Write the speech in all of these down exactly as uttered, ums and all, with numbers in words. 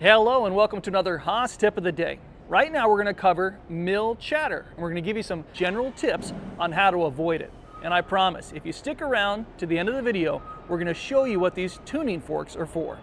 Hello and welcome to another Haas tip of the day. Right now we're going to cover mill chatter and we're going to give you some general tips on how to avoid it. And I promise if you stick around to the end of the video, we're going to show you what these tuning forks are for.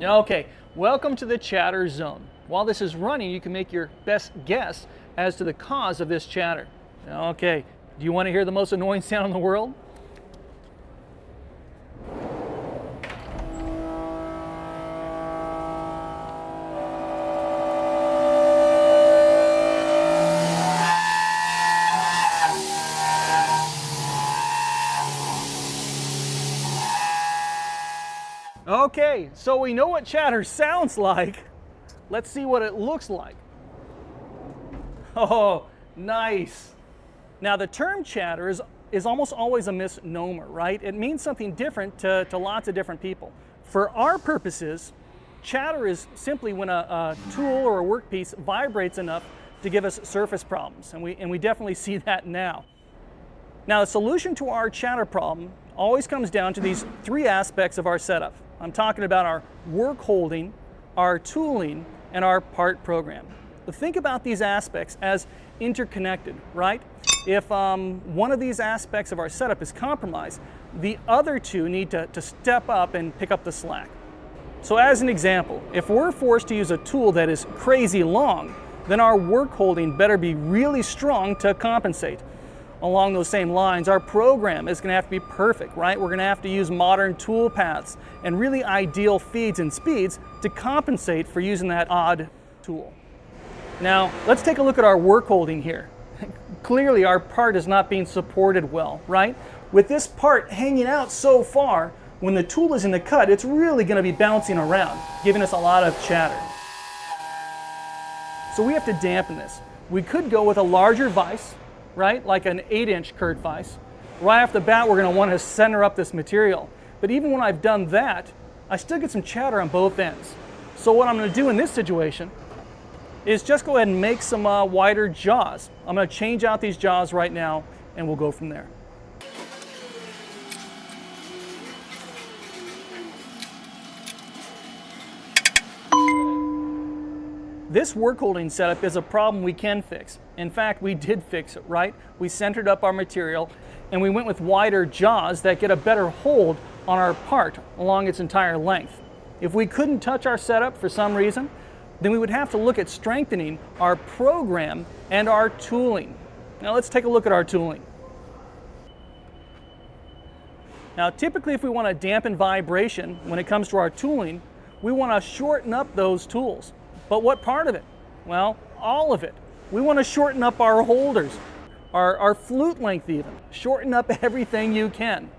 Okay, welcome to the chatter zone. While this is running, you can make your best guess as to the cause of this chatter. Okay, do you want to hear the most annoying sound in the world? Okay, so we know what chatter sounds like. Let's see what it looks like. Oh, nice. Now the term chatter is, is almost always a misnomer, right? It means something different to, to lots of different people. For our purposes, chatter is simply when a, a tool or a workpiece vibrates enough to give us surface problems, and we, and we definitely see that now. Now the solution to our chatter problem always comes down to these three aspects of our setup. I'm talking about our work holding, our tooling, and our part program. But think about these aspects as interconnected, right? If um, one of these aspects of our setup is compromised, the other two need to, to step up and pick up the slack. So as an example, if we're forced to use a tool that is crazy long, then our work holding better be really strong to compensate. Along those same lines, our program is going to have to be perfect, right? We're going to have to use modern tool paths and really ideal feeds and speeds to compensate for using that odd tool. Now, let's take a look at our work holding here. Clearly, our part is not being supported well, right? With this part hanging out so far, when the tool is in the cut, it's really going to be bouncing around, giving us a lot of chatter. So we have to dampen this. We could go with a larger vise, right? Like an eight inch Kurt vise. Right off the bat, we're going to want to center up this material. But even when I've done that, I still get some chatter on both ends. So what I'm going to do in this situation is just go ahead and make some uh, wider jaws. I'm going to change out these jaws right now and we'll go from there. This work holding setup is a problem we can fix. In fact, we did fix it, right? We centered up our material and we went with wider jaws that get a better hold on our part along its entire length. If we couldn't touch our setup for some reason, then we would have to look at strengthening our program and our tooling. Now let's take a look at our tooling. Now typically if we want to dampen vibration when it comes to our tooling, we want to shorten up those tools. But what part of it? Well, all of it. We want to shorten up our holders, our, our flute length even. Shorten up everything you can.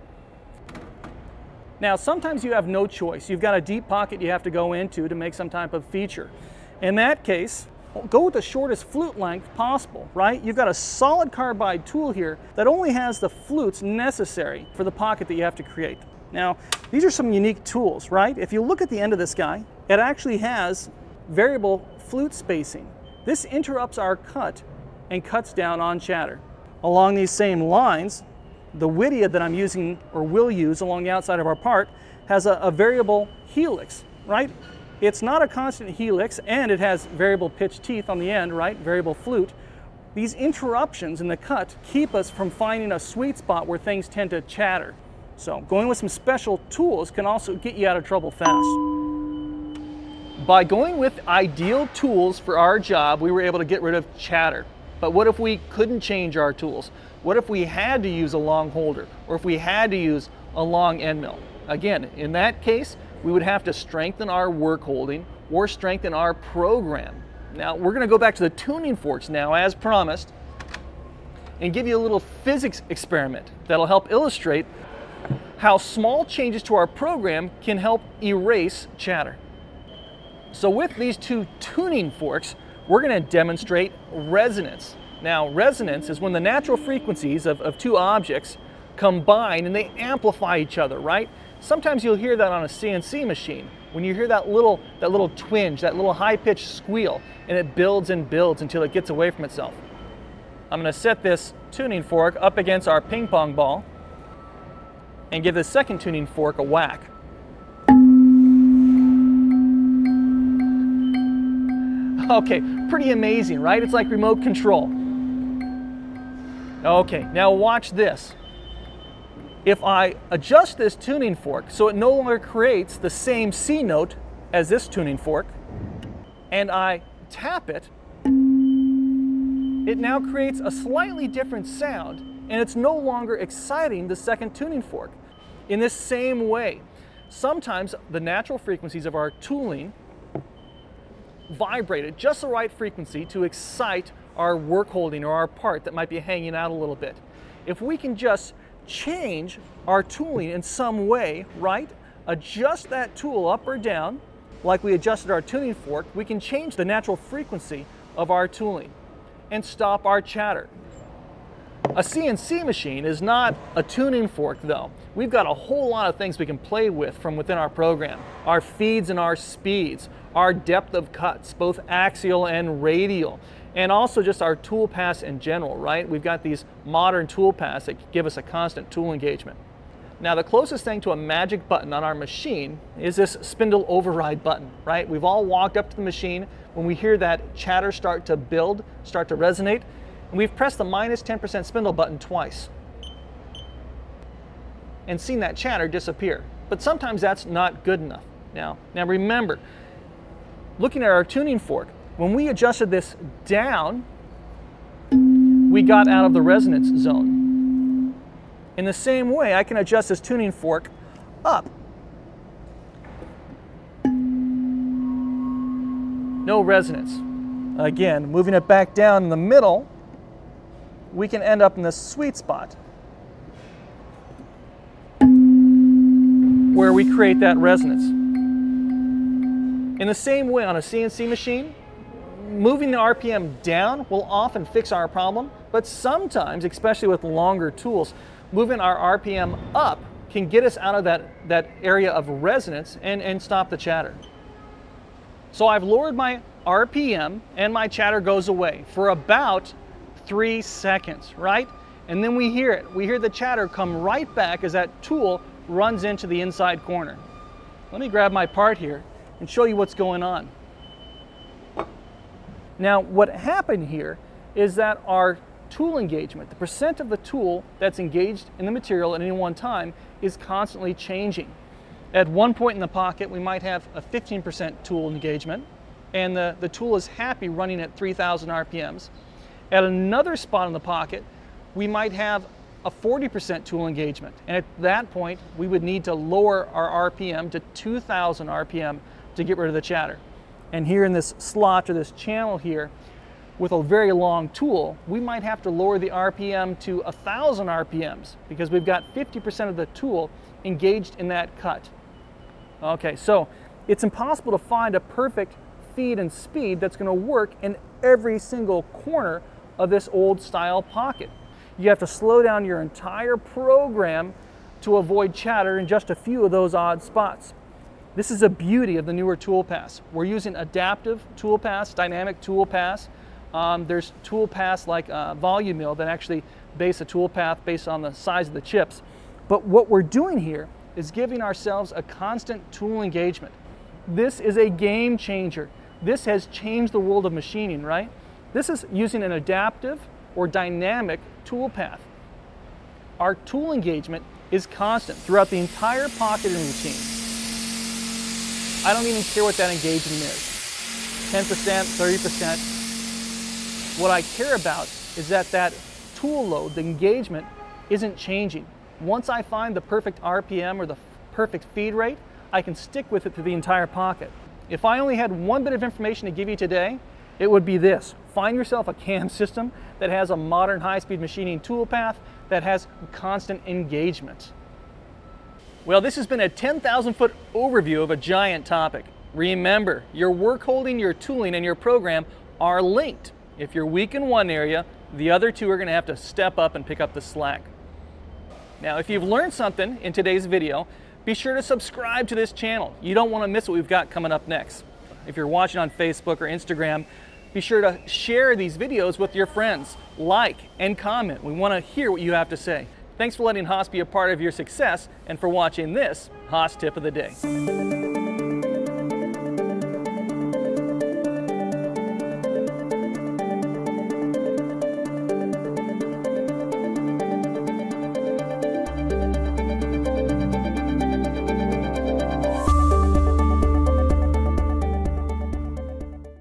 Now sometimes you have no choice. You've got a deep pocket you have to go into to make some type of feature. In that case, go with the shortest flute length possible, right? You've got a solid carbide tool here that only has the flutes necessary for the pocket that you have to create. Now these are some unique tools, right? If you look at the end of this guy, it actually has variable flute spacing. This interrupts our cut and cuts down on chatter. Along these same lines, the Whittia that I'm using or will use along the outside of our part has a, a variable helix, right? It's not a constant helix and it has variable pitch teeth on the end, right? Variable flute. These interruptions in the cut keep us from finding a sweet spot where things tend to chatter. So going with some special tools can also get you out of trouble fast. By going with ideal tools for our job, we were able to get rid of chatter. But what if we couldn't change our tools? What if we had to use a long holder? Or if we had to use a long end mill? Again, in that case, we would have to strengthen our work holding or strengthen our program. Now, we're going to go back to the tuning forks now, as promised, and give you a little physics experiment that'll help illustrate how small changes to our program can help erase chatter. So with these two tuning forks, we're going to demonstrate resonance. Now resonance is when the natural frequencies of, of two objects combine and they amplify each other, right? Sometimes you'll hear that on a C N C machine. When you hear that little, that little twinge, that little high-pitched squeal, and it builds and builds until it gets away from itself. I'm going to set this tuning fork up against our ping pong ball and give this second tuning fork a whack. Okay, pretty amazing, right? It's like remote control. Okay, now watch this. If I adjust this tuning fork so it no longer creates the same C note as this tuning fork, and I tap it, it now creates a slightly different sound, and it's no longer exciting the second tuning fork. In this same way, sometimes the natural frequencies of our tooling vibrate at just the right frequency to excite our work holding or our part that might be hanging out a little bit. If we can just change our tooling in some way, right? Adjust that tool up or down, like we adjusted our tuning fork, we can change the natural frequency of our tooling and stop our chatter. A C N C machine is not a tuning fork though. We've got a whole lot of things we can play with from within our program. Our feeds and our speeds, our depth of cuts, both axial and radial, and also just our tool paths in general, right? We've got these modern tool paths that give us a constant tool engagement. Now the closest thing to a magic button on our machine is this spindle override button, right? We've all walked up to the machine when we hear that chatter start to build, start to resonate, and we've pressed the minus ten percent spindle button twice and seen that chatter disappear. But sometimes that's not good enough. Now, now remember, looking at our tuning fork, when we adjusted this down, we got out of the resonance zone. In the same way, I can adjust this tuning fork up. No resonance. Again, moving it back down in the middle, we can end up in this sweet spot where we create that resonance. In the same way on a C N C machine, moving the R P M down will often fix our problem, but sometimes, especially with longer tools, moving our R P M up can get us out of that, that area of resonance and, and stop the chatter. So I've lowered my R P M and my chatter goes away for about three seconds, right? And then we hear it. We hear the chatter come right back as that tool runs into the inside corner. Let me grab my part here and show you what's going on. Now what happened here is that our tool engagement, the percent of the tool that's engaged in the material at any one time, is constantly changing. At one point in the pocket, we might have a fifteen percent tool engagement, and the, the tool is happy running at three thousand R P Ms. At another spot in the pocket, we might have a forty percent tool engagement, and at that point, we would need to lower our R P M to two thousand R P M to get rid of the chatter. And here in this slot or this channel here, with a very long tool, we might have to lower the R P M to one thousand R P Ms because we've got fifty percent of the tool engaged in that cut. Okay, so it's impossible to find a perfect feed and speed that's going to work in every single corner of this old style pocket. You have to slow down your entire program to avoid chatter in just a few of those odd spots. This is the beauty of the newer tool paths. We're using adaptive tool paths, dynamic tool paths. Um, there's tool paths like uh, Volumill that actually base a tool path based on the size of the chips. But what we're doing here is giving ourselves a constant tool engagement. This is a game changer. This has changed the world of machining, right? This is using an adaptive or dynamic tool path. Our tool engagement is constant throughout the entire pocketing routine. I don't even care what that engagement is, ten percent, thirty percent. What I care about is that that tool load, the engagement, isn't changing. Once I find the perfect R P M or the perfect feed rate, I can stick with it through the entire pocket. If I only had one bit of information to give you today, it would be this. Find yourself a C A M system that has a modern high-speed machining tool path that has constant engagement. Well, this has been a ten thousand foot overview of a giant topic. Remember, your work holding, your tooling, and your program are linked. If you're weak in one area, the other two are going to have to step up and pick up the slack. Now, if you've learned something in today's video, be sure to subscribe to this channel. You don't want to miss what we've got coming up next. If you're watching on Facebook or Instagram, Be sure to share these videos with your friends, like and comment. We want to hear what you have to say. Thanks for letting Haas be a part of your success and for watching this Haas Tip of the Day.